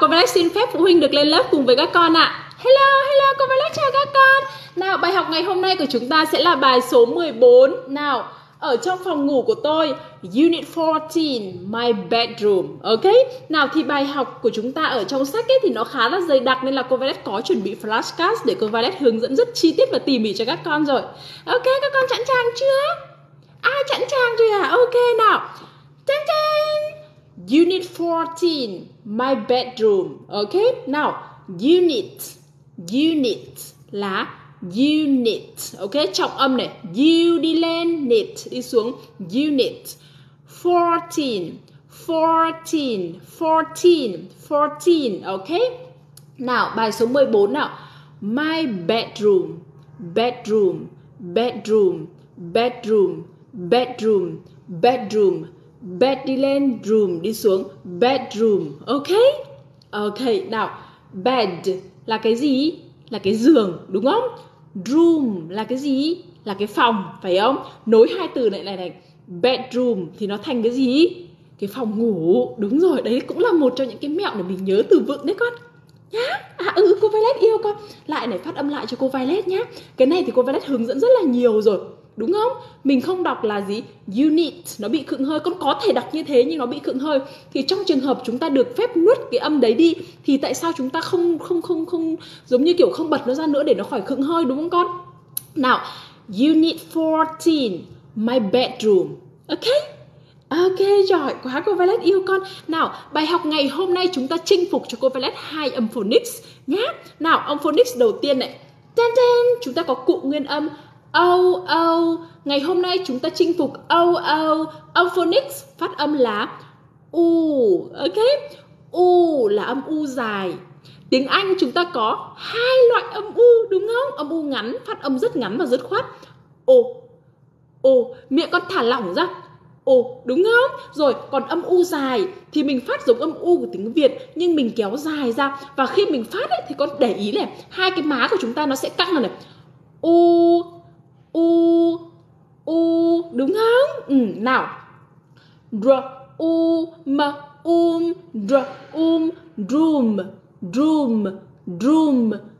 Cô Violet xin phép phụ huynh được lên lớp cùng với các con ạ. Hello, cô Violet chào các con. Nào, bài học ngày hôm nay của chúng ta sẽ là bài số 14. Nào, ở trong phòng ngủ của tôi, Unit 14, My Bedroom. Ok, nào thì bài học của chúng ta ở trong sách ấy thì nó khá là dày đặc, nên là cô Violet có chuẩn bị flashcards để cô Violet hướng dẫn rất chi tiết và tỉ mỉ cho các con rồi. Ok, các con sẵn sàng chưa? Sẵn sàng rồi à? Ok, nào. Unit 14, my bedroom. Ok, nào, unit là unit. Ok, trọng âm này, u đi lên, nit đi xuống, unit. 14. Ok, nào, bài số 14 nào. My bedroom. Bed đi lên, room đi xuống, bedroom. Ok? Ok, nào, bed là cái gì? Là cái giường, đúng không? Room là cái gì? Là cái phòng, phải không? Nối hai từ này. Bedroom thì nó thành cái gì? Cái phòng ngủ. Đúng rồi, đấy cũng là một trong những cái mẹo để mình nhớ từ vựng đấy con nhá. Cô Violet yêu con. Lại này, phát âm lại cho cô Violet nhá. Cái này thì cô Violet hướng dẫn rất là nhiều rồi, đúng không? Mình không đọc là gì? Unit, nó bị khựng hơi. Con có thể đọc như thế nhưng nó bị khựng hơi. Thì trong trường hợp chúng ta được phép nuốt cái âm đấy đi, thì tại sao chúng ta không giống như kiểu không bật nó ra nữa để nó khỏi khựng hơi, đúng không con? Nào, Unit 14, my bedroom. Ok? Ok, giỏi quá cô Violet yêu con. Nào, bài học ngày hôm nay chúng ta chinh phục cho cô Violet hai âm phonics nhé. Nào, âm phonics đầu tiên này. Chúng ta có cụm nguyên âm O. Ngày hôm nay chúng ta chinh phục O. Âm phonics phát âm là U. Ok, U là âm U dài. Tiếng Anh chúng ta có hai loại âm U, đúng không? Âm U ngắn, phát âm rất ngắn và dứt khoát. O. Miệng con thả lỏng ra. Ồ, đúng không? Rồi, còn âm U dài thì mình phát giống âm U của tiếng Việt, nhưng mình kéo dài ra. Và khi mình phát ấy, thì con để ý này, hai cái má của chúng ta nó sẽ căng này. U, đúng không? Nào,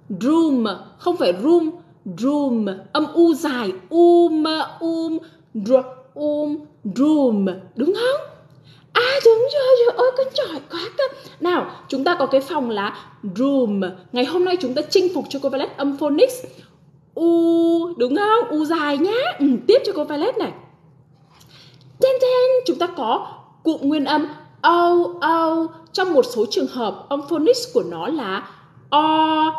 room, không phải room, âm U dài, room, đúng không? Đúng rồi, ôi con giỏi quá cơ. Nào, chúng ta có cái phòng là room. Ngày hôm nay chúng ta chinh phục cho cô Violet âm phonics U, đúng không? U dài nhá. Tiếp cho cô Violet này. Chúng ta có cụm nguyên âm O. Trong một số trường hợp âm phonics của nó là O.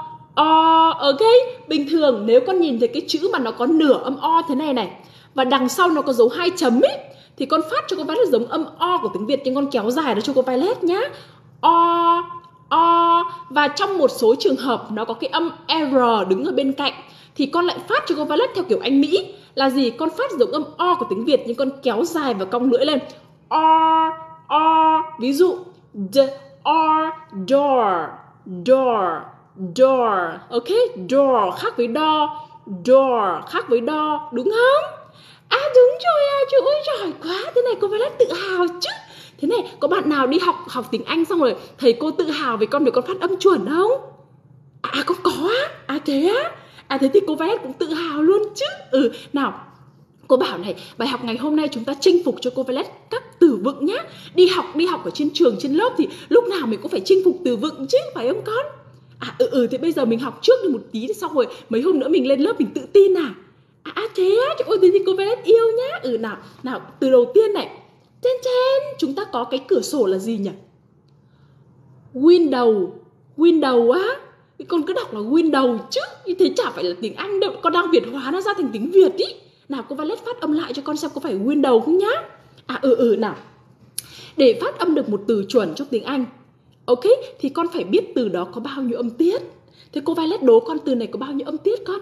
Ok, bình thường nếu con nhìn thấy cái chữ mà nó có nửa âm O thế này và đằng sau nó có dấu hai chấm ấy, thì con phát cho cô Violet giống âm O của tiếng Việt, nhưng con kéo dài nó cho cô Violet nhá. O. Và trong một số trường hợp nó có cái âm R đứng ở bên cạnh, thì con lại phát cho cô Violet theo kiểu Anh Mỹ. Là gì? Con phát giống âm O của tiếng Việt, nhưng con kéo dài và cong lưỡi lên. O. Ví dụ door. Ok, door khác với do, door khác với do, đúng không? Đúng rồi à, trời ơi giỏi quá. Thế này cô Violet tự hào chứ. Thế này, có bạn nào đi học tiếng Anh xong rồi thầy cô tự hào về con để con phát âm chuẩn không? Con có á. Thế á? Thế thì cô Violet cũng tự hào luôn chứ. Nào, cô bảo này, bài học ngày hôm nay chúng ta chinh phục cho cô Violet các từ vựng nhá. Đi học ở trên trường, trên lớp thì lúc nào mình cũng phải chinh phục từ vựng chứ, phải không con? Thế bây giờ mình học trước đi một tí, xong rồi mấy hôm nữa mình lên lớp mình tự tin à? Thế á, trời ơi, thế thì cô Violet yêu nhá. Nào, từ đầu tiên này. Chúng ta có cái cửa sổ là gì nhỉ? Window á. Con cứ đọc là window chứ, như thế chả phải là tiếng Anh đâu. Con đang Việt hóa nó ra thành tiếng Việt ý. Nào, cô Violet phát âm lại cho con xem có phải window không nhá. Nào, để phát âm được một từ chuẩn trong tiếng Anh, ok, thì con phải biết từ đó có bao nhiêu âm tiết. Thế cô Violet đố con từ này có bao nhiêu âm tiết con?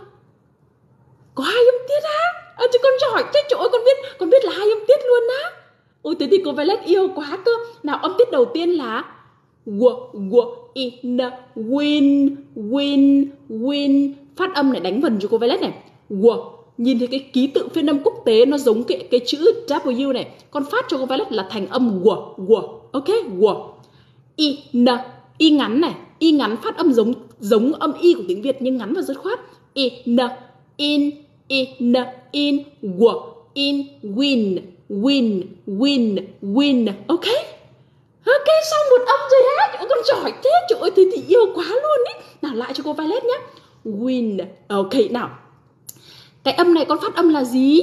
Có hai âm tiết á? Chứ con giỏi thế, trời ơi, con biết là hai âm tiết luôn á. Ôi thế thì cô Violet yêu quá cơ. Nào, âm tiết đầu tiên là win. Phát âm này, đánh vần cho cô Violet này. Nhìn thấy cái ký tự phiên âm quốc tế nó giống cái chữ W này, con phát cho cô Violet là thành âm w. Ok, w. y ngắn này, y ngắn phát âm giống âm y của tiếng Việt nhưng ngắn và dứt khoát. In, w, in, win. Ok, xong một âm rồi hết. Con giỏi thế, trời ơi, thì yêu quá luôn ý. Nào lại cho cô Violet nhé. Win. Ok, nào. Cái âm này con phát âm là gì?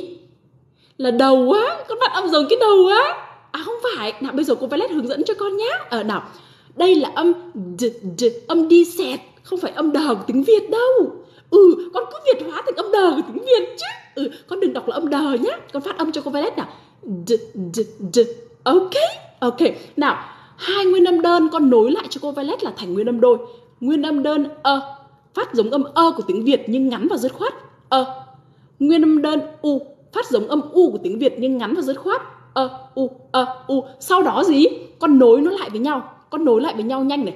Là đầu á, con phát âm giống cái đầu á. À không phải, nào bây giờ cô Violet hướng dẫn cho con nhé. Nào, đây là âm d, âm đi xẹt, không phải âm đờ của tiếng Việt đâu. Con cứ Việt hóa thành âm đờ của tiếng Việt chứ. Con đừng đọc là âm đờ nhé. Con phát âm cho cô Violet nào. D. Ok. Nào, hai nguyên âm đơn con nối lại cho cô Violet là thành nguyên âm đôi. Nguyên âm đơn phát giống âm của tiếng Việt nhưng ngắn và dứt khoát. Nguyên âm đơn u phát giống âm u của tiếng Việt nhưng ngắn và dứt khoát. U. Sau đó gì? Con nối nó lại với nhau. Con nối lại với nhau nhanh này.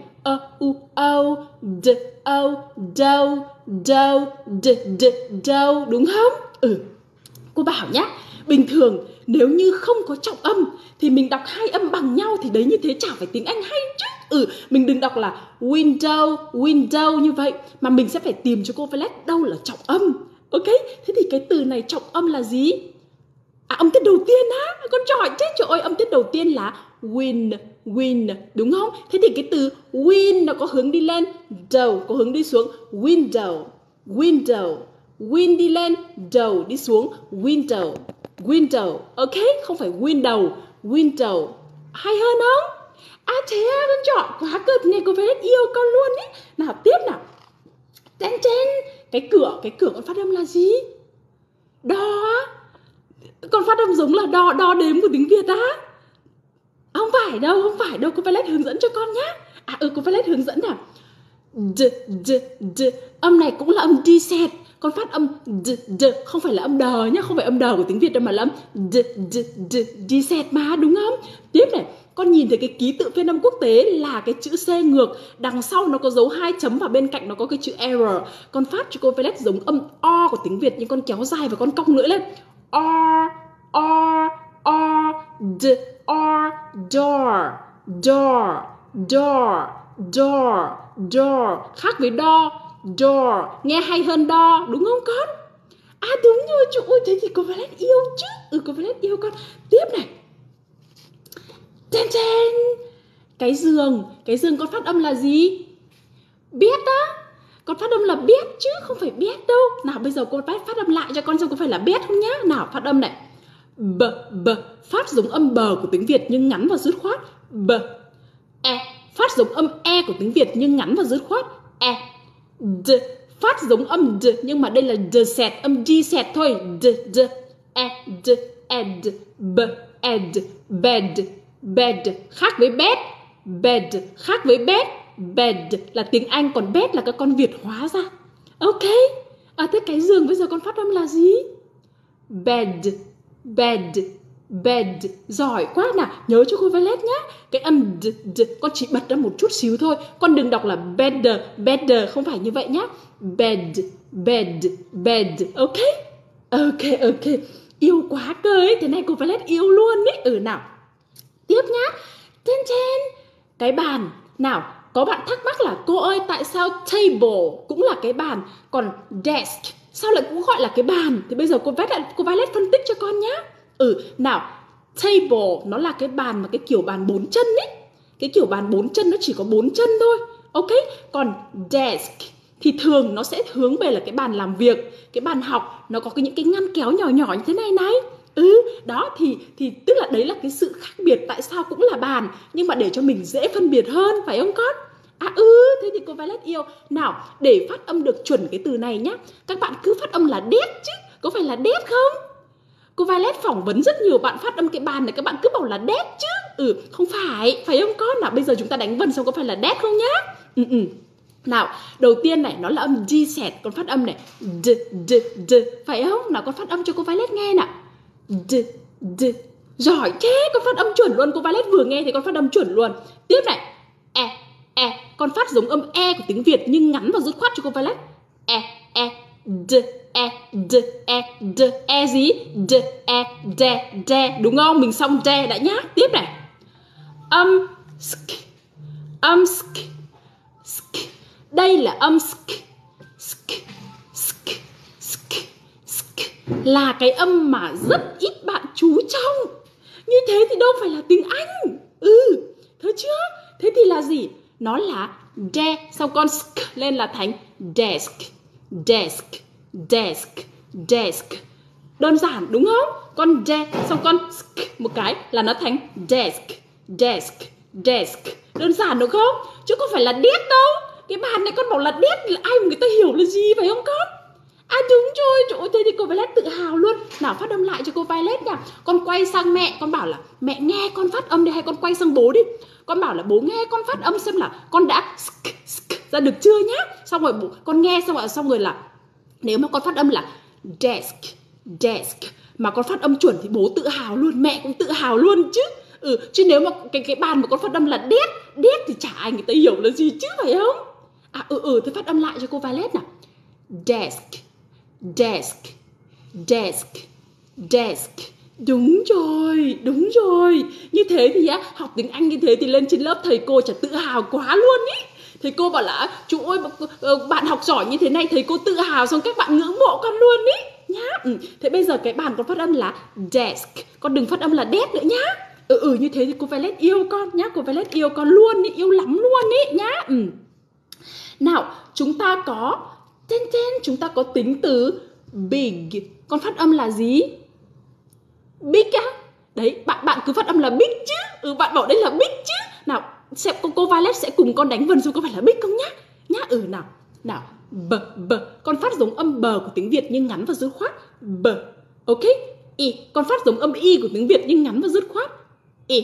U o d o do d d do, đúng không? Cô bảo nhá, bình thường nếu như không có trọng âm thì mình đọc hai âm bằng nhau thì đấy như thế chả phải tiếng Anh hay chứ. Mình đừng đọc là window như vậy mà mình sẽ phải tìm cho cô Violet đâu là trọng âm. Ok, thế thì cái từ này trọng âm là gì? À, âm tiết đầu tiên á, con giỏi chết, trời ơi, âm tiết đầu tiên là win, đúng không? Thế thì cái từ win nó có hướng đi lên, đầu có hướng đi xuống, window, win đi lên, đầu đi xuống, window, ok, không phải window, hay hơn không? À thế à, con giỏi quá cực này, cô Violet yêu con luôn ý. Nào tiếp nào, trên cái cửa con phát âm là gì? Đo, con phát âm giống là đo đếm của tiếng Việt á? À, không phải đâu, cô Violet hướng dẫn cho con nhé. Cô Violet hướng dẫn nào. D, âm này cũng là âm đi xẹt, con phát âm d, không phải là âm đờ nhá, không phải âm đờ của tiếng Việt đâu mà là âm d, đi xẹt mà, đúng không? Tiếp này, con nhìn thấy cái ký tự phiên âm quốc tế là cái chữ C ngược, đằng sau nó có dấu 2 chấm và bên cạnh nó có cái chữ error. Con phát cho cô Violet giống âm O của tiếng Việt nhưng con kéo dài và con cong lưỡi lên. Door, khác với door, door, nghe hay hơn đo, đúng không con? À đúng rồi, trời ơi, thế thì cô Violet yêu chứ. Cô Violet yêu con. Tiếp này, trên cái giường con phát âm là gì? Biết á, con phát âm là biết chứ không phải biết đâu. Nào bây giờ cô phát âm lại cho con xem có phải là biết không nhá. Nào phát âm này, b phát giống âm bờ của tiếng Việt nhưng ngắn và dứt khoát. E phát giống âm e của tiếng Việt nhưng ngắn và dứt khoát. D phát giống âm d nhưng mà đây là d sẹt, âm d sẹt thôi. D e d ed, b ed, bed, khác với bed, khác với bed là tiếng Anh, còn bed là các con Việt hóa ra. Ok, thế cái giường bây giờ con phát âm là gì? Bed, giỏi quá. Nào nhớ cho cô Violet nhá, cái âm d con chỉ bật ra một chút xíu thôi, con đừng đọc là bed, không phải như vậy nhá. Bed, ok, yêu quá cơ ấy, thế này cô Violet yêu luôn ấy. Nào tiếp nhá, trên cái bàn. Nào có bạn thắc mắc là cô ơi tại sao table cũng là cái bàn còn desk sao lại cũng gọi là cái bàn, thì bây giờ cô Violet phân tích cho con nhá. Nào table nó là cái bàn mà cái kiểu bàn 4 chân ấy, cái kiểu bàn 4 chân nó chỉ có 4 chân thôi. Ok, còn desk thì thường nó sẽ hướng về là cái bàn làm việc, cái bàn học, nó có những cái ngăn kéo nhỏ như thế này. Đó thì tức là đấy là cái sự khác biệt, tại sao cũng là bàn nhưng mà để cho mình dễ phân biệt hơn, phải không con? Thế thì cô Violet yêu. Nào để phát âm được chuẩn cái từ này nhá, các bạn cứ phát âm là desk chứ, có phải là desk không? Cô Violet phỏng vấn rất nhiều bạn phát âm cái bàn này, các bạn cứ bảo là desk chứ. Không phải, phải không con? Nào bây giờ chúng ta đánh vần xem có phải là desk không nhá. Nào, đầu tiên này nó là âm d sẹt, con phát âm này d, phải không? Nào con phát âm cho cô Violet nghe nào. D. Giỏi thế, con phát âm chuẩn luôn, cô Violet vừa nghe thì con phát âm chuẩn luôn. Tiếp này, e, con phát giống âm e của tiếng Việt nhưng ngắn và dứt khoát cho cô Violet. E, d, gì? D, đúng không? Mình xong d đã nhá. Tiếp này, âm sk đây là âm sk, sk, sk, sk, sk, là cái âm mà rất ít bạn chú trọng. Như thế thì đâu phải là tiếng Anh. Ừ, thế chưa? Thế thì là gì? Nó là de, sau con sk lên là thành desk, desk, desk, desk. Đơn giản đúng không? Con de xong con sk một cái là nó thành desk, desk, desk. Đơn giản đúng không? Chứ không phải là điếc đâu. Cái bàn này con bảo là điếc là ai mà người ta hiểu là gì phải không con? À đúng rồi, trời ơi, thế thì cô Violet tự hào luôn. Nào phát âm lại cho cô Violet nha. Con quay sang mẹ, con bảo là mẹ nghe con phát âm đi, hay con quay sang bố đi. Con bảo là bố nghe con phát âm xem là con đã sk, sk ra được chưa nhá. Xong rồi bố, con nghe xong rồi là nếu mà con phát âm là desk, desk mà con phát âm chuẩn thì bố tự hào luôn, mẹ cũng tự hào luôn chứ. Ừ, chứ nếu mà cái bàn mà con phát âm là đét thì chả ai người ta hiểu là gì chứ phải không? À thế phát âm lại cho cô Violet nào. Desk, desk, desk, desk. Đúng rồi. Như thế thì á, học tiếng Anh như thế thì lên trên lớp thầy cô chả tự hào quá luôn ý. Thầy cô bảo là chú ơi, bạn học giỏi như thế này, thầy cô tự hào, xong các bạn ngưỡng mộ con luôn ý. Nhá. Ừ. Thế bây giờ cái bàn con phát âm là desk, con đừng phát âm là đét nữa nhá. Như thế thì cô Violet yêu con nhá. Cô Violet yêu con luôn ý, yêu lắm luôn ý nhá. Nào, chúng ta có tính từ big. Con phát âm là gì? Big á? Đấy, bạn cứ phát âm là big chứ. Bạn bảo đây là big chứ. Nào, cô Violet sẽ cùng con đánh vần dù có phải là big không nhá. Nào. B, b. Con phát giống âm b của tiếng Việt nhưng ngắn và dứt khoát. B. Ok. I. Con phát giống âm y của tiếng Việt nhưng ngắn và dứt khoát. I.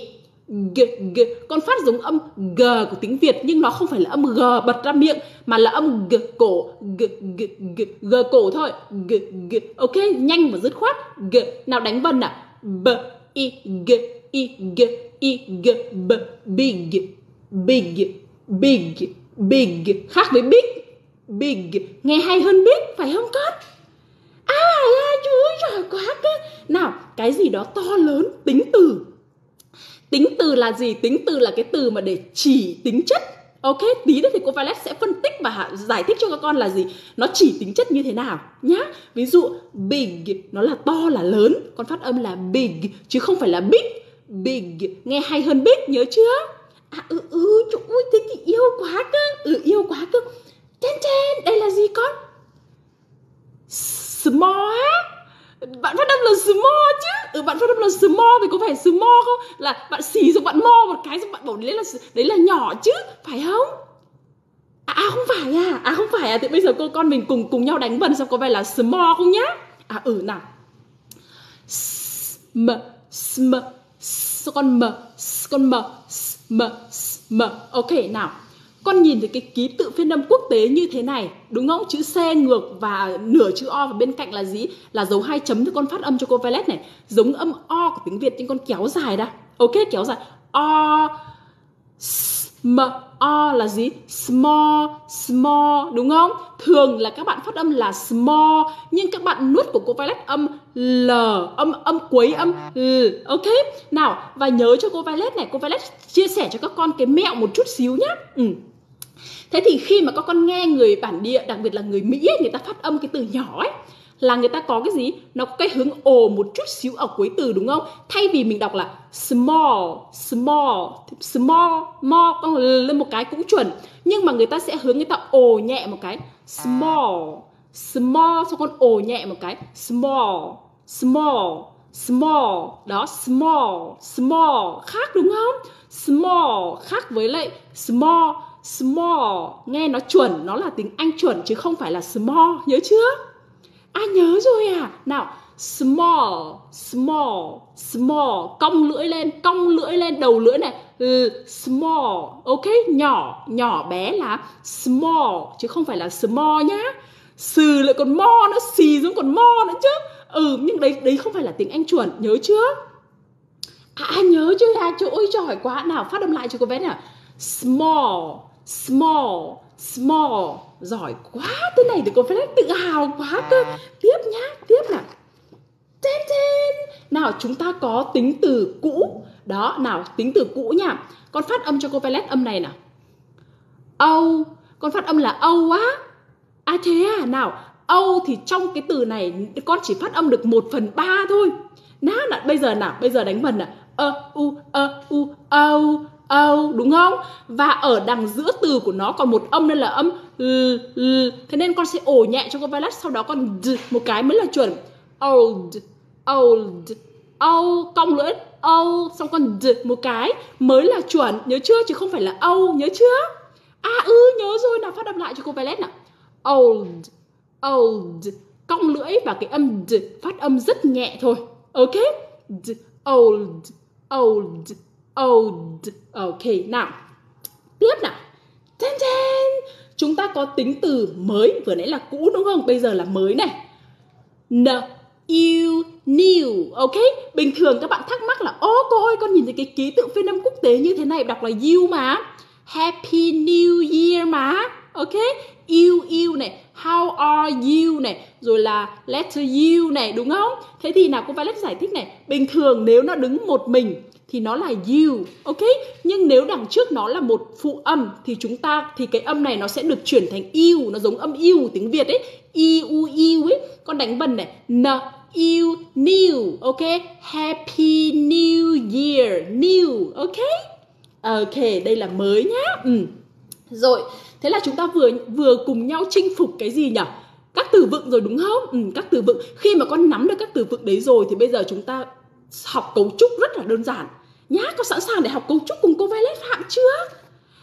G, g. Con phát giống âm g của tiếng Việt nhưng nó không phải là âm g bật ra miệng mà là âm g cổ, g, g, g, g cổ thôi, g, g. Ok, nhanh và dứt khoát. G. Nào đánh vần nào. B, i, g, i, g, i, g, b, big, big, big, big. Khác với big, big nghe hay hơn big phải không con? À, chú giỏi quá cơ. Nào, cái gì đó to lớn, tính từ. Tính từ là gì? Tính từ là cái từ mà để chỉ tính chất. Ok, tí nữa thì cô Violet sẽ phân tích và giải thích cho các con là gì. Nó chỉ tính chất như thế nào nhá. Ví dụ big, nó là to là lớn. Con phát âm là big, chứ không phải là big. Big, nghe hay hơn big, nhớ chưa? Trời ơi, thế thì yêu quá cơ. Yêu quá cơ. Trên, đây là gì con? Small á? Bạn phát âm là small chứ. Bạn phát âm là small thì có phải small không? Là bạn xì rồi bạn mo một cái rồi bạn bảo đấy là nhỏ chứ, phải không? À không phải à. Thì bây giờ cô con mình cùng nhau đánh vần xem có phải là small không nhá. Nào. Sm, con m. Ok, nào. Con nhìn thấy cái ký tự phiên âm quốc tế như thế này, đúng không? Chữ C ngược và nửa chữ O và bên cạnh là gì? Là dấu 2 chấm. Thì con phát âm cho cô Violet này. Giống âm O của tiếng Việt nhưng con kéo dài ra. Ok, kéo dài. O, sm, O là gì? Small, small, đúng không? Thường là các bạn phát âm là small, nhưng các bạn nuốt của cô Violet âm L, âm cuối âm L. Ok, nào, và nhớ cho cô Violet này, cô Violet chia sẻ cho các con cái mẹo một chút xíu nhá. Thế thì khi mà các con nghe người bản địa, đặc biệt là người Mỹ ấy, người ta phát âm cái từ nhỏ ấy, là người ta có cái gì? Nó có cái hướng ồ một chút xíu ở cuối từ, đúng không? Thay vì mình đọc là small, mo con lên một cái cũng chuẩn, nhưng mà người ta sẽ hướng, người ta ồ nhẹ một cái small, xong con ồ nhẹ một cái small. Đó, small khác đúng không? Small khác với lại small, nghe nó chuẩn, nó là tiếng Anh chuẩn chứ không phải là small, nhớ chưa? À, nhớ rồi à. Nào, small, cong lưỡi lên, đầu lưỡi này. Small, ok, nhỏ bé là small chứ không phải là small nhá. Sừ lại còn mo nữa, xì giống còn mo nữa chứ. Nhưng đấy không phải là tiếng Anh chuẩn, nhớ chưa? À, nhớ chưa à, trời ơi, giỏi quá. Nào, phát âm lại cho cô bé nào. Small. Giỏi quá, thế này thì cô Violet tự hào quá cơ. Tiếp nhá, tiếp nào. Nào, chúng ta có tính từ cũ. Đó, nào, tính từ cũ nha. Con phát âm cho cô Violet âm này nào. Âu, Con phát âm là âu á. À thế à, nào, âu thì trong cái từ này con chỉ phát âm được 1/3 thôi. Bây giờ đánh vần là u, âu, âu, đúng không? Và ở đằng giữa từ của nó còn một âm, nên là âm l. Thế nên con sẽ ổ nhẹ cho cô Violet, sau đó con d một cái mới là chuẩn. Old, old, âu, cong lưỡi âu, xong con d một cái mới là chuẩn, nhớ chưa? Chứ không phải là âu, nhớ chưa? À nhớ rồi, nào phát âm lại cho cô Violet nào. Old, old, cong lưỡi và cái âm d phát âm rất nhẹ thôi. Ok, d, old, old, old. Ok, nào tiếp nào. Ten ten, chúng ta có tính từ mới, vừa nãy là cũ đúng không, bây giờ là mới này. N, yêu, new. Ok, bình thường các bạn thắc mắc là ô cô ơi, con nhìn thấy cái ký tự phiên âm quốc tế như thế này đọc là you mà, happy new year mà. Ok, yêu này, how are you này, rồi là letter U này, đúng không? Thế thì nào cô Violet giải thích này. Bình thường nếu nó đứng một mình thì nó là you, ok? Nhưng nếu đằng trước nó là một phụ âm thì cái âm này nó sẽ được chuyển thành yêu, nó giống âm yêu tiếng Việt ấy, yêu ấy. Con đánh vần này, n, yêu, new, ok? Happy New Year, new, ok? Ok, đây là mới nhá. Rồi, thế là chúng ta vừa cùng nhau chinh phục cái gì nhỉ? Các từ vựng rồi đúng không? Các từ vựng. Khi mà con nắm được các từ vựng đấy rồi thì bây giờ chúng ta học cấu trúc rất là đơn giản nhá. Có sẵn sàng để học cấu trúc cùng cô Violet Phạm chưa?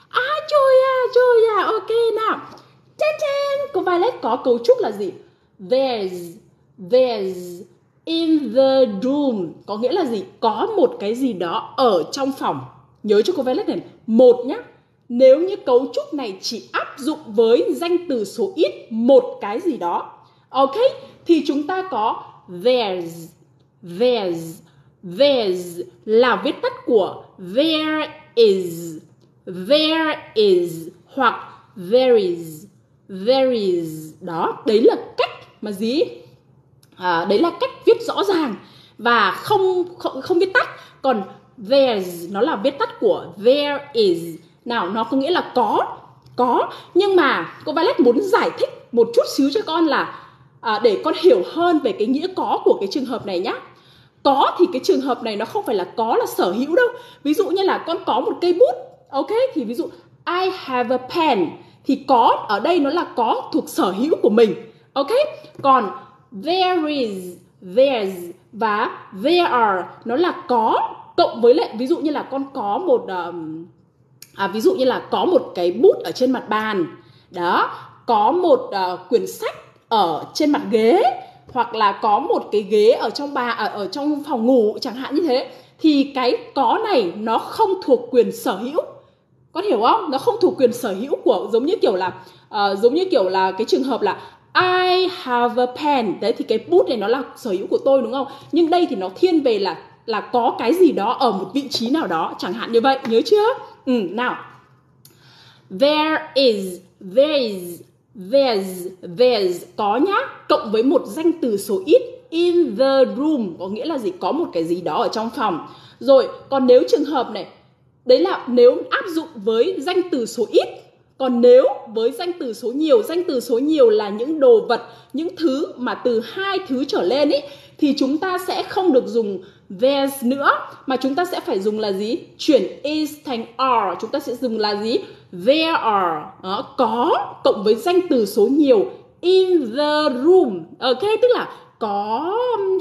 À trời à, ok nào. Trên cô Violet có cấu trúc là gì? There's in the room, có nghĩa là gì? Có một cái gì đó ở trong phòng. Nhớ cho cô Violet này, một nhá. Nếu như cấu trúc này chỉ áp dụng với danh từ số ít một cái gì đó, ok, thì chúng ta có there's là viết tắt của there is hoặc there is đó. Đấy là cách mà đấy là cách viết rõ ràng và không viết tắt. Còn there's nó là viết tắt của there is. Nào, nó có nghĩa là có. Nhưng mà cô Violet muốn giải thích một chút xíu cho con là để con hiểu hơn về cái nghĩa có của cái trường hợp này nhá. Có thì cái trường hợp này nó không phải là có là sở hữu đâu. Ví dụ như là con có một cây bút, ok, thì ví dụ I have a pen, thì có ở đây nó là có thuộc sở hữu của mình, ok. Còn there is, there's và there are nó là có cộng với lại, ví dụ như là con có một có một cái bút ở trên mặt bàn đó, có một quyển sách ở trên mặt ghế, hoặc là có một cái ghế ở trong phòng ngủ chẳng hạn, như thế thì cái có này nó không thuộc quyền sở hữu, có hiểu không? Nó không thuộc quyền sở hữu của, giống như kiểu là cái trường hợp là I have a pen đấy, thì cái bút này nó là sở hữu của tôi, đúng không? Nhưng đây thì nó thiên về là có cái gì đó ở một vị trí nào đó chẳng hạn như vậy, nhớ chưa? Nào, there's có nhá, cộng với một danh từ số ít, in the room có nghĩa là gì? Có một cái gì đó ở trong phòng. Rồi, còn nếu trường hợp này, đấy là nếu áp dụng với danh từ số ít. Còn nếu với danh từ số nhiều là những đồ vật, những thứ mà từ 2 thứ trở lên ấy, thì chúng ta sẽ không được dùng there's nữa, mà chúng ta sẽ phải dùng là gì? Chuyển is thành are, chúng ta sẽ dùng là gì? There are. Đó, có cộng với danh từ số nhiều, in the room, ok, tức là có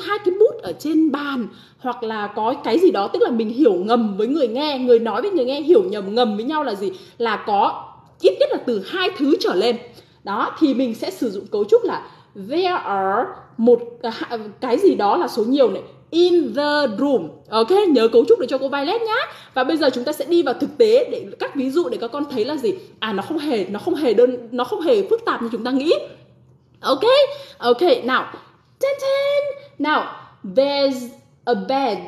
2 cái bút ở trên bàn, hoặc là có cái gì đó, tức là mình hiểu ngầm với người nghe, người nói với người nghe hiểu ngầm với nhau là gì? Là có ít nhất là từ 2 thứ trở lên. Đó, thì mình sẽ sử dụng cấu trúc là there are một cái gì đó là số nhiều này, in the room. Ok, nhớ cấu trúc để cho cô Violet nhá. Và bây giờ chúng ta sẽ đi vào thực tế để các ví dụ để các con thấy là gì? À, nó không hề phức tạp như chúng ta nghĩ. Ok, nào. Now, there's a bed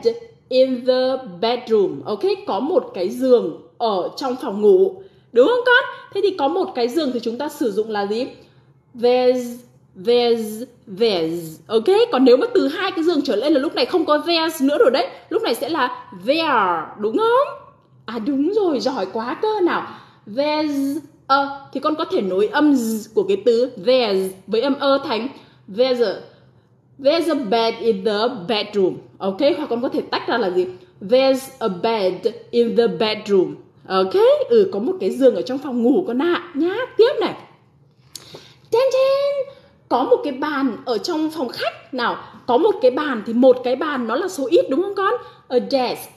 in the bedroom. Ok, có một cái giường ở trong phòng ngủ. Đúng không con? Thế thì có một cái giường thì chúng ta sử dụng là gì? There's. Ok, còn nếu mà từ 2 cái giường trở lên là lúc này không có there's nữa rồi đấy. Lúc này sẽ là there, đúng không? À đúng rồi, giỏi quá cơ nào. There's thì con có thể nối âm z của cái từ there's với âm ơ thành there's a bed in the bedroom. Ok, hoặc con có thể tách ra là gì? There's a bed in the bedroom. Ok, có một cái giường ở trong phòng ngủ con ạ nhá. Tiếp này. Có một cái bàn ở trong phòng khách. Nào, có một cái bàn thì một cái bàn nó là số ít đúng không con? A desk.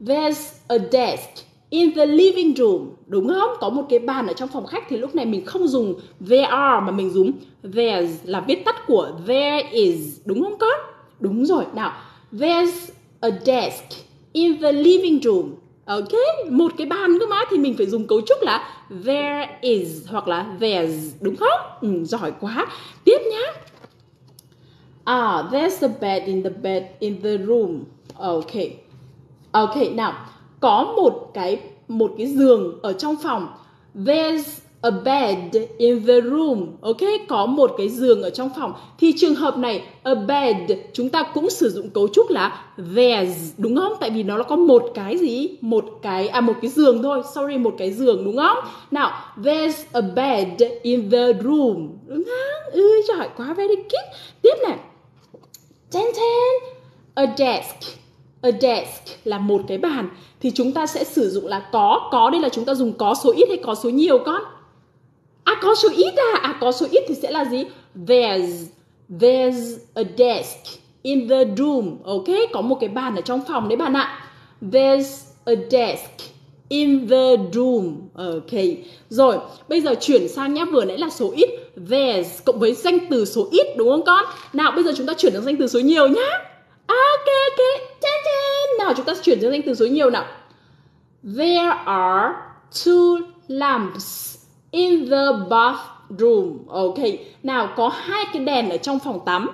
There's a desk in the living room. Đúng không? Có một cái bàn ở trong phòng khách thì lúc này mình không dùng there are mà mình dùng there's là viết tắt của there is. Đúng không con? Đúng rồi. Nào, there's a desk in the living room. Ok, một cái bàn cơ mà thì mình phải dùng cấu trúc là there is hoặc là there's. Đúng không? Giỏi quá. Tiếp nhá. There's a bed in the room. Ok, nào, có một cái giường ở trong phòng. There's a bed in the room. Ok, có một cái giường ở trong phòng. Thì trường hợp này a bed chúng ta cũng sử dụng cấu trúc là there's đúng không? Tại vì nó có một cái gì? Một cái giường thôi. Sorry, một cái giường đúng không? Nào, there's a bed in the room. Đúng không? Giỏi quá, very good. Tiếp này. A desk. A desk là một cái bàn thì chúng ta sẽ sử dụng là có. Có đây là chúng ta dùng có số ít hay có số nhiều con? Có số ít à? Có số ít thì sẽ là gì? There's a desk in the room. Ok, có một cái bàn ở trong phòng đấy bạn ạ. There's a desk in the room. Ok, rồi bây giờ chuyển sang nhá, vừa nãy là số ít there's cộng với danh từ số ít đúng không con? Nào bây giờ chúng ta chuyển sang danh từ số nhiều nhá. Ok, nào chúng ta chuyển sang danh từ số nhiều nào. There are two lamps in the bathroom. Ok, nào có hai cái đèn ở trong phòng tắm.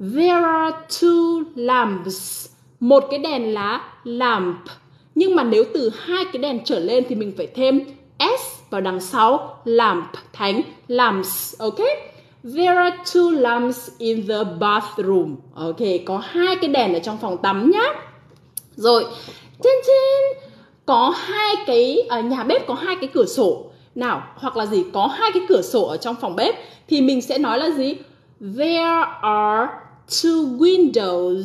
There are two lamps. Một cái đèn là lamp. Nhưng mà nếu từ hai cái đèn trở lên thì mình phải thêm s vào đằng sau lamp thành lamps. Ok. There are two lamps in the bathroom. Ok, có hai cái đèn ở trong phòng tắm nhá. Rồi, có hai cái nhà bếp có hai cái cửa sổ. Nào, hoặc là gì? Có hai cái cửa sổ ở trong phòng bếp thì mình sẽ nói là gì? There are two windows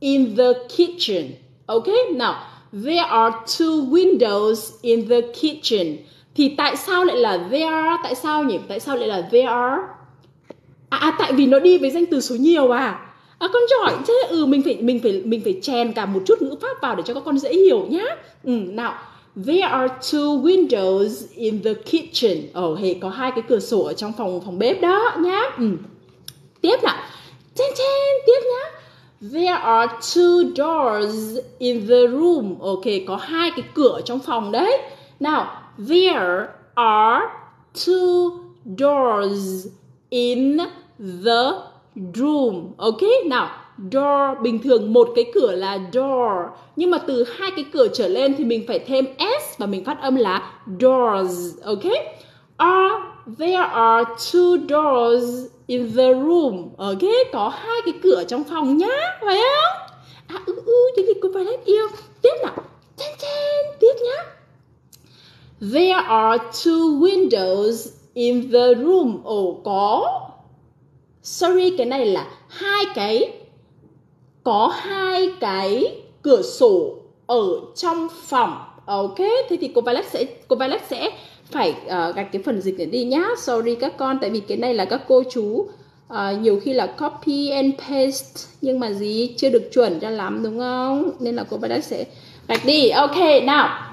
in the kitchen. Ok, nào, there are two windows in the kitchen. Thì tại sao lại là there are? Tại sao nhỉ? Tại sao lại là there are? Tại vì nó đi với danh từ số nhiều con giỏi chứ. Mình phải chèn cả một chút ngữ pháp vào để cho các con dễ hiểu nhá. Nào, there are two windows in the kitchen. Có hai cái cửa sổ ở trong phòng bếp đó nhá. Tiếp nào. Tiếp nhá. There are two doors in the room. Ok, có hai cái cửa trong phòng đấy. Nào, there are two doors in the room. Ok, nào, door bình thường một cái cửa là door, nhưng mà từ hai cái cửa trở lên thì mình phải thêm s và mình phát âm là doors. Ok. There are two doors in the room. Ok, có hai cái cửa trong phòng nhá, phải không? Cô Violet yêu. Tiếp nào. Tiếp nhá. There are two windows in the room. Cái này là có hai cái cửa sổ ở trong phòng. Ok, thế thì cô Violet sẽ phải gạch cái phần dịch này đi nhá. Sorry các con, tại vì cái này là các cô chú nhiều khi là copy and paste nhưng mà chưa được chuẩn cho lắm đúng không? Nên là cô Violet sẽ gạch đi. Ok, nào.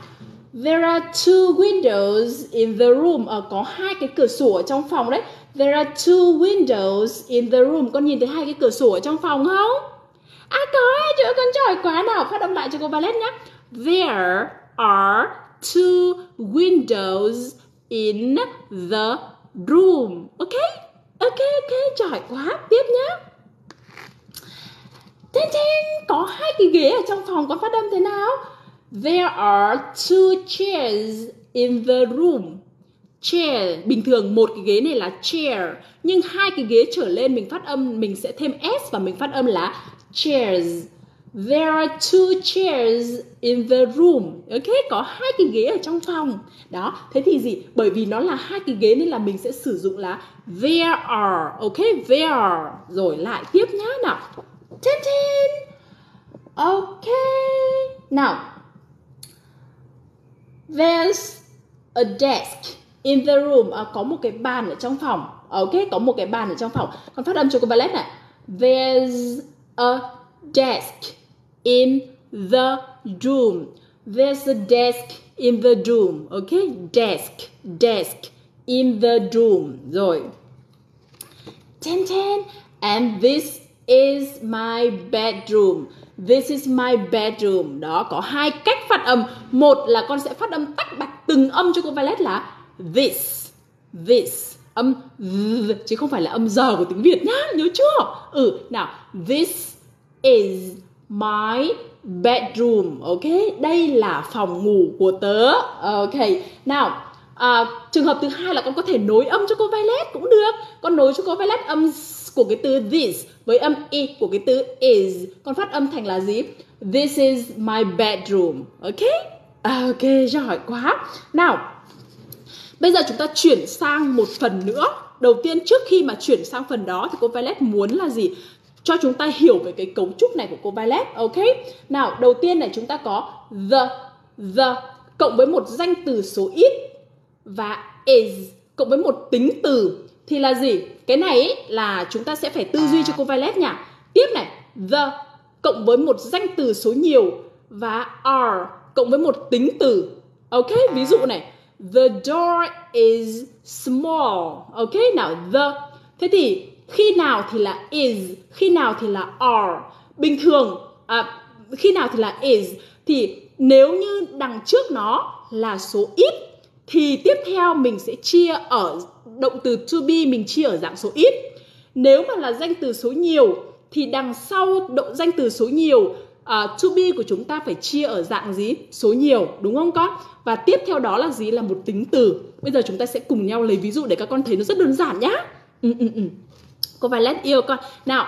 There are two windows in the room. Có hai cái cửa sổ ở trong phòng đấy. There are two windows in the room. Con nhìn thấy hai cái cửa sổ ở trong phòng không? Có, chỗ con giỏi quá. Nào, phát âm lại cho cô Violet nhé. There are two windows in the room. Ok, giỏi quá. Tiếp nhé. Có hai cái ghế ở trong phòng, con phát âm thế nào? There are two chairs in the room. Chair, bình thường một cái ghế này là chair, nhưng hai cái ghế trở lên mình sẽ thêm s và mình phát âm là chairs. There are two chairs in the room. Ok, có hai cái ghế ở trong phòng. Đó, thế thì gì? Bởi vì nó là hai cái ghế nên là mình sẽ sử dụng là there are. Ok, there are. Rồi lại tiếp nhá nào. Ta-da! Ok. Now, there's a desk in the room. À, có một cái bàn ở trong phòng. Ok, có một cái bàn ở trong phòng. Còn phát âm cho cô Violet này. There's a desk in the room. There's a desk in the room. Ok, desk in the room. Rồi. Ten. And this is my bedroom. This is my bedroom. Đó, có hai cách phát âm. Một là con sẽ phát âm tách bạch từng âm cho cô Violet là this. Âm th, chứ không phải là âm giờ của tiếng Việt nhá, nhớ chưa? Nào, this is my bedroom. Ok, đây là phòng ngủ của tớ. Ok, nào, trường hợp thứ hai là con có thể nối âm cho cô Violet cũng được. Con nối cho cô Violet âm của cái từ this với âm i của cái từ is. Con phát âm thành là gì? This is my bedroom. Ok, ok, giỏi quá. Nào, bây giờ chúng ta chuyển sang một phần nữa. Đầu tiên, trước khi mà chuyển sang phần đó thì cô Violet muốn là gì? Cho chúng ta hiểu về cái cấu trúc này của cô Violet. Ok, nào, đầu tiên này chúng ta có the cộng với một danh từ số ít và is cộng với một tính từ thì là gì? Cái này ấy là chúng ta sẽ phải tư duy cho cô Violet nhỉ. Tiếp này, the cộng với một danh từ số nhiều và are cộng với một tính từ. Ok, ví dụ này, the door is small. Ok, nào, the. Thế thì khi nào thì là is, khi nào thì là are. Bình thường, khi nào thì là is, thì nếu như đằng trước nó là số ít thì tiếp theo mình sẽ chia ở động từ to be, mình chia ở dạng số ít. Nếu mà là danh từ số nhiều thì đằng sau động danh từ số nhiều, to be của chúng ta phải chia ở dạng gì? Số nhiều, đúng không con? Và tiếp theo đó là gì? Là một tính từ. Bây giờ chúng ta sẽ cùng nhau lấy ví dụ để các con thấy nó rất đơn giản nhá. Cô Violet yêu con. Nào,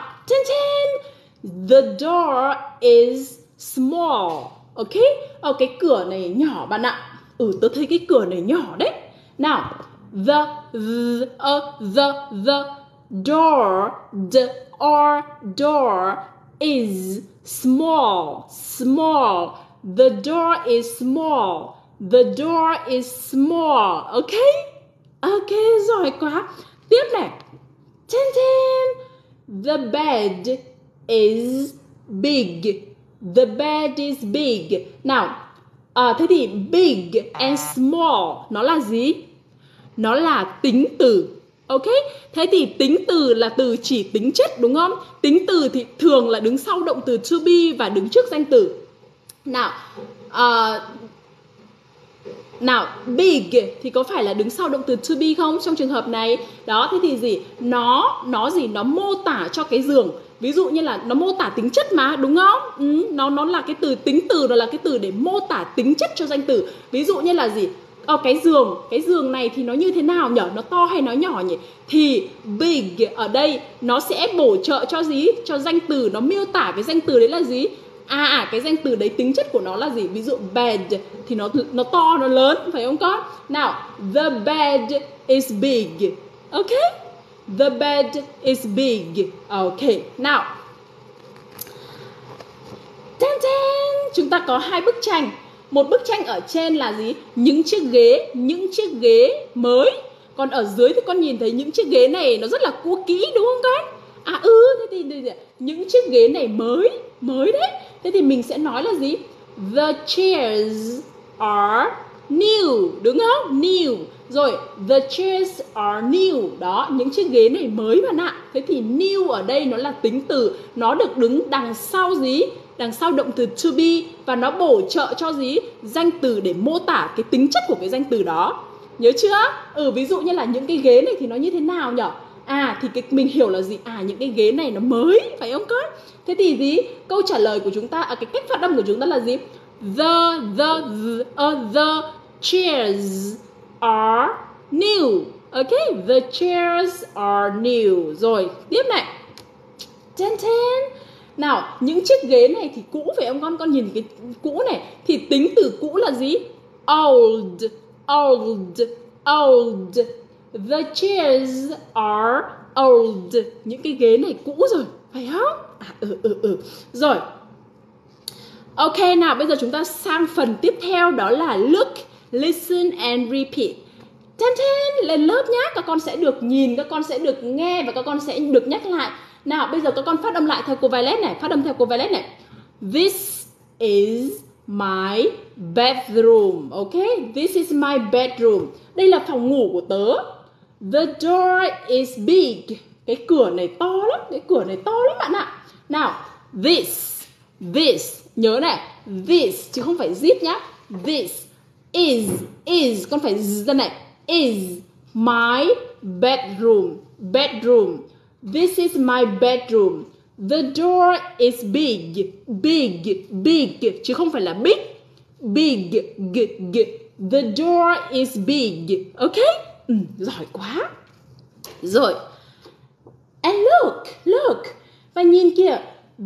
the door is small. Ok, cái cửa này nhỏ bạn ạ. Tớ thấy cái cửa này nhỏ đấy. Nào, the door, door is small. The door is small. The door is small. Ok, ok, giỏi quá. Tiếp này, the bed is big. The bed is big. Nào, thế thì big and small nó là gì? Nó là tính từ. Ok, thế thì tính từ là từ chỉ tính chất, đúng không? Tính từ thì thường là đứng sau động từ to be và đứng trước danh từ. Nào, big thì có phải là đứng sau động từ to be không trong trường hợp này? Đó, thế thì gì? Nó mô tả cho cái giường. Ví dụ như là nó mô tả tính chất mà, đúng không? Nó là cái từ tính từ, nó là cái từ để mô tả tính chất cho danh từ. Ví dụ như là gì? Cái giường này thì nó như thế nào nhỉ? Nó to hay nó nhỏ nhỉ? Thì big ở đây nó sẽ bổ trợ cho gì? Cho danh từ, nó miêu tả cái danh từ đấy là gì? Cái danh từ đấy tính chất của nó là gì? Ví dụ bed thì nó to, nó lớn, phải không con? Nào, the bed is big. Ok, the bed is big. Ok, nào, chúng ta có hai bức tranh. Một bức tranh ở trên là gì? Những chiếc ghế mới. Còn ở dưới thì con nhìn thấy những chiếc ghế này nó rất là cũ kỹ, đúng không con? Thế thì những chiếc ghế này mới đấy. Thế thì mình sẽ nói là gì? The chairs are new, đúng không? New. Rồi, the chairs are new. Đó, những chiếc ghế này mới bạn ạ. Thế thì new ở đây nó là tính từ. Nó được đứng đằng sau gì? Đằng sau động từ to be và nó bổ trợ cho gì? Danh từ để mô tả cái tính chất của cái danh từ đó. Nhớ chưa? Ví dụ như là những cái ghế này thì nó như thế nào nhỉ? Thì mình hiểu là gì? Những cái ghế này nó mới, phải không con? Thế thì gì? Câu trả lời của chúng ta, cái cách phát âm của chúng ta là gì? The chairs are new. Ok, the chairs are new. Rồi, tiếp này. Nào, những chiếc ghế này thì cũ phải không con? Con nhìn cái cũ này thì tính từ cũ là gì? Old, old, old. The chairs are old. Những cái ghế này cũ rồi, phải không? Rồi. Ok, nào bây giờ chúng ta sang phần tiếp theo, đó là look, listen and repeat. Lên lớp nhá, các con sẽ được nhìn, các con sẽ được nghe và các con sẽ được nhắc lại. Nào bây giờ các con phát âm lại theo cô Violet này, phát âm theo cô Violet này. This is my bedroom. Ok, this is my bedroom. Đây là phòng ngủ của tớ. The door is big. Cái cửa này to lắm, cái cửa này to lắm bạn ạ. Nào, this, nhớ này, this chứ không phải zip nhá. This is, con phải ra này. Is my bedroom. Bedroom. This is my bedroom. The door is big. Big. Big. Chứ không phải là big. Big. G. The door is big. Ok? Giỏi quá. Rồi. And look. Look. Và nhìn kìa.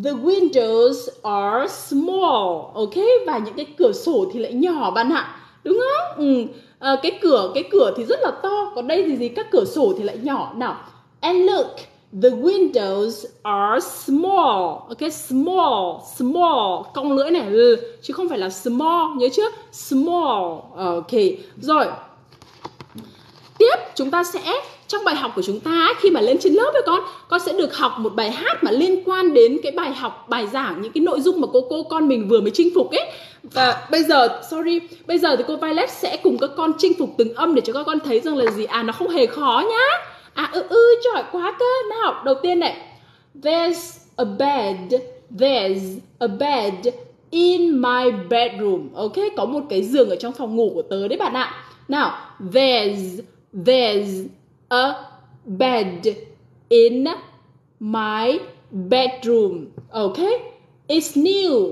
The windows are small. Ok? Và những cái cửa sổ thì lại nhỏ bạn ạ. Đúng không? Cái cửa thì rất là to, còn đây thì gì? Các cửa sổ thì lại nhỏ. Nào, and look, the windows are small. Ok, small, cong lưỡi này, chứ không phải là small, nhớ chưa? Small. Ok, rồi. Tiếp, chúng ta sẽ, trong bài học của chúng ta, khi mà lên trên lớp với con sẽ được học một bài hát mà liên quan đến cái bài học, bài giảng, những cái nội dung mà cô con mình vừa mới chinh phục ấy. Và bây giờ thì cô Violet sẽ cùng các con chinh phục từng âm để cho các con thấy rằng là gì? À, nó không hề khó nhá. Giỏi quá cơ. Nào, đầu tiên này. There's a bed in my bedroom. Ok, có một cái giường ở trong phòng ngủ của tớ đấy bạn ạ. Nào, there's a bed in my bedroom. Ok, it's new.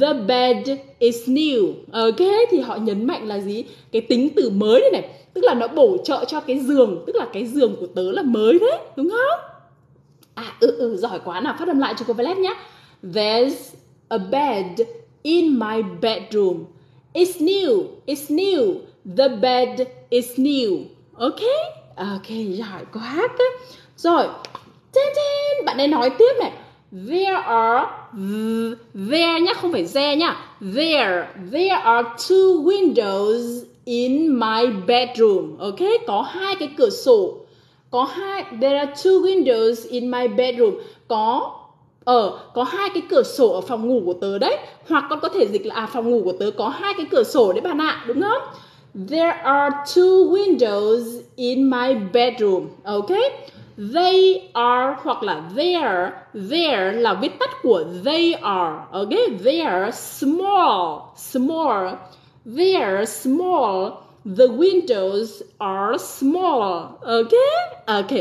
The bed is new. Ok, thì họ nhấn mạnh là gì? Cái tính từ mới đây này. Tức là nó bổ trợ cho cái giường. Tức là cái giường của tớ là mới đấy. Đúng không? Giỏi quá nào. Phát âm lại cho cô Violet nhé. There's a bed in my bedroom. It's new. The bed is new. Ok, giỏi quá. Rồi. Bạn ấy nói tiếp này. There nhá, không phải there nhá. There are two windows in my bedroom. Ok, có hai cái cửa sổ. There are two windows in my bedroom. Có hai cái cửa sổ ở phòng ngủ của tớ đấy. Hoặc con có thể dịch là phòng ngủ của tớ có hai cái cửa sổ đấy bạn ạ, đúng không? There are two windows in my bedroom. Ok. They are hoặc là there là viết tắt của they are. Ok, they are small. The windows are small. Ok.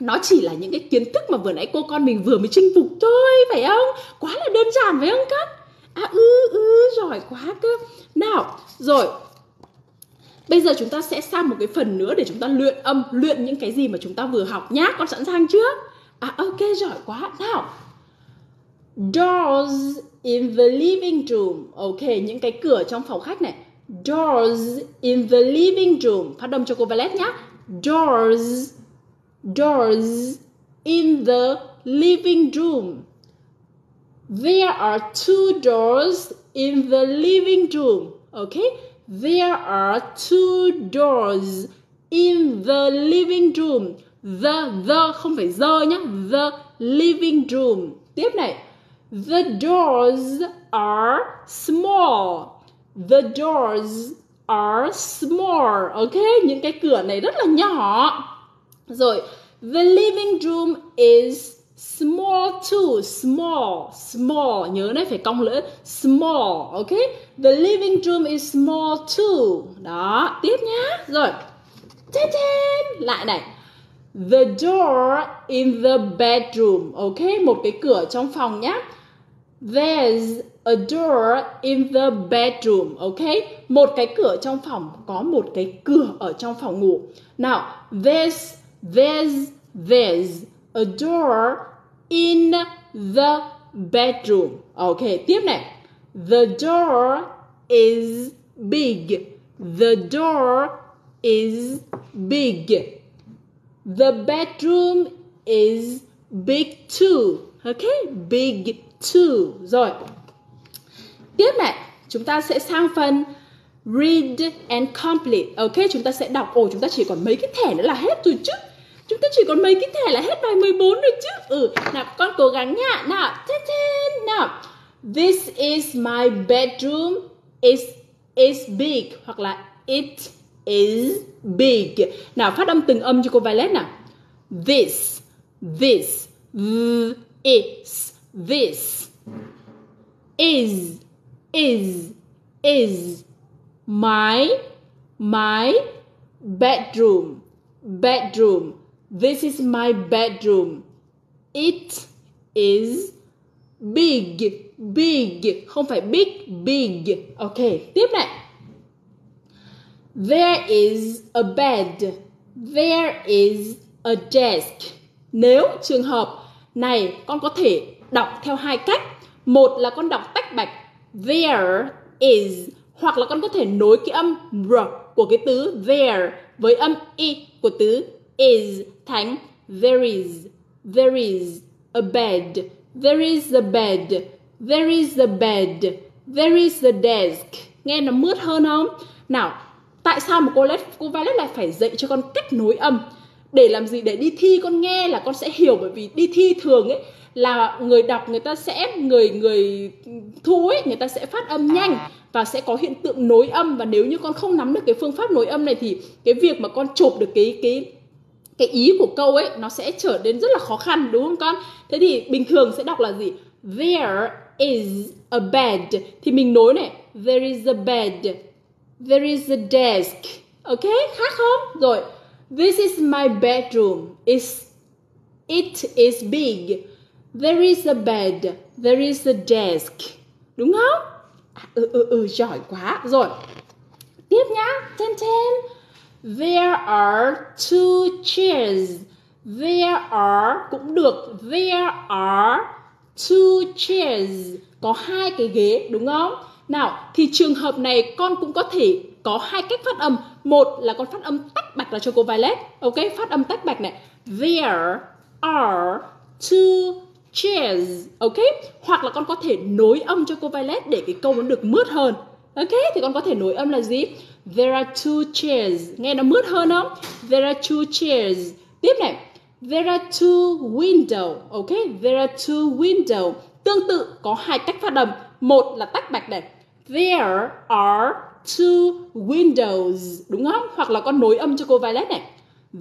Nó chỉ là những cái kiến thức mà vừa nãy cô con mình vừa mới chinh phục thôi, phải không? Quá là đơn giản phải không các? Giỏi quá cơ. Nào, rồi. Bây giờ chúng ta sẽ sang một cái phần nữa để chúng ta luyện âm, luyện những cái gì mà chúng ta vừa học nhá. Con sẵn sàng chưa? Ok, giỏi quá. Nào. Doors in the living room. Ok, những cái cửa trong phòng khách này. Doors in the living room. Phát âm cho cô Violet nhá. Doors in the living room. There are two doors in the living room. Ok. There are two doors in the living room. The không phải the nhá. The living room. Tiếp này. The doors are small. The doors are small. Ok, những cái cửa này rất là nhỏ. Rồi, the living room is small too. Small. Nhớ này, phải cong lưỡi. Small. Ok. The living room is small too. Đó, tiếp nhá. Rồi. Lại này. The door in the bedroom. Ok, một cái cửa trong phòng nhá. There's a door in the bedroom. Ok, một cái cửa trong phòng. Có một cái cửa ở trong phòng ngủ. Nào, there's a door in the bedroom. Ok, tiếp này. The door is big. The door is big. The bedroom is big too. Ok, big too. Rồi. Tiếp này, chúng ta sẽ sang phần read and complete. Ok, chúng ta sẽ đọc. Ồ, chúng ta chỉ còn mấy cái thẻ nữa là hết rồi chứ. Chúng ta chỉ còn mấy cái thẻ là hết bài 14 rồi chứ. Nào, con cố gắng nha. Nào, thế nào. This is my bedroom. It's big. Hoặc là it is big. Nào, phát âm từng âm cho cô Violet nào. This. This. Is. This. Is. Is. Is. My bedroom. Bedroom. This is my bedroom. It is big. Big. Không phải big. Big. Ok. Tiếp này. There is a bed. There is a desk. Nếu trường hợp này con có thể đọc theo hai cách. Một là con đọc tách bạch. There is. Hoặc là con có thể nối cái âm r của cái từ there với âm i của từ is thành there is a bed, there is a bed, there is a bed, there is a desk. Nghe nó mướt hơn không? Nào, tại sao mà cô Violet lại phải dạy cho con cách nối âm? Để làm gì? Để đi thi con nghe là con sẽ hiểu, bởi vì đi thi thường ấy là người đọc người ta sẽ người thu ấy, người ta sẽ phát âm nhanh và sẽ có hiện tượng nối âm, và nếu như con không nắm được cái phương pháp nối âm này thì cái việc mà con chộp được cái ý của câu ấy nó sẽ trở nên rất là khó khăn, đúng không con? Thế thì bình thường sẽ đọc là gì? There is a bed thì mình nối này, there is a bed, there is a desk. Ok, khác không? Rồi, this is my bedroom. It is big. There is a bed, there is a desk. Đúng không? Giỏi quá. Rồi. Tiếp nhá. There are two chairs. There are cũng được. There are two chairs. Có hai cái ghế, đúng không? Nào, thì trường hợp này con cũng có thể có hai cách phát âm. Một là con phát âm tách bạch là cho cô Violet. Ok, phát âm tách bạch này. There are two chairs. Ok, hoặc là con có thể nối âm cho cô Violet để cái câu nó được mướt hơn. Ok, thì con có thể nối âm là gì? There are two chairs. Nghe nó mướt hơn không? There are two chairs. Tiếp này. There are two windows. Ok, there are two windows. Tương tự có hai cách phát âm. Một là tách bạch này. There are two windows. Đúng không? Hoặc là con nối âm cho cô Violet này.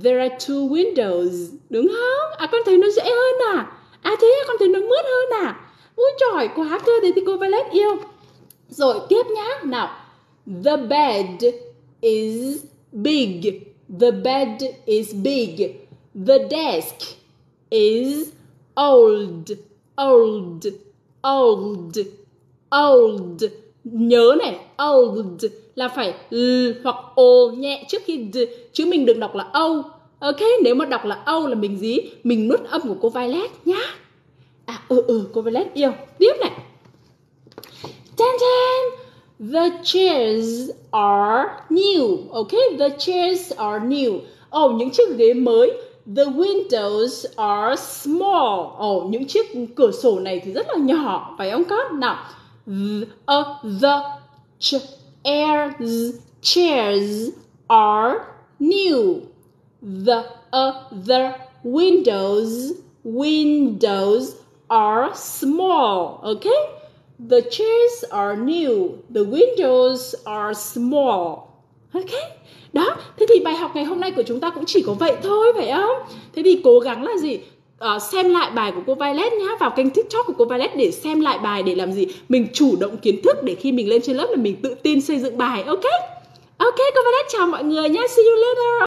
There are two windows. Đúng không? À, con thấy nó dễ hơn à? À thế con thấy nó mướt hơn à? Ui giỏi quá cơ, thế thì cô Violet yêu. Rồi tiếp nhá. Nào. The bed is big. The bed is big. The desk is old. Old. Old. Old. Nhớ này, old là phải l hoặc o nhẹ trước khi d, chứ mình đừng đọc là o. Ok, nếu mà đọc là o là mình gì? Mình nuốt âm của cô Violet nhá. À cô Violet yêu. Tiếp này. The chairs are new. Ok, the chairs are new. Ồ, những chiếc ghế mới. The windows are small. Ồ, những chiếc cửa sổ này thì rất là nhỏ, phải không con? Nào, the chairs are new. The other windows are small. Ok, the chairs are new. The windows are small. Ok, đó. Thế thì bài học ngày hôm nay của chúng ta cũng chỉ có vậy thôi, phải không? Thế thì cố gắng là gì? Xem lại bài của cô Violet nhá. Vào kênh TikTok của cô Violet để xem lại bài, để làm gì? Mình chủ động kiến thức để khi mình lên trên lớp là mình tự tin xây dựng bài. Ok, cô Violet chào mọi người nhá. See you later.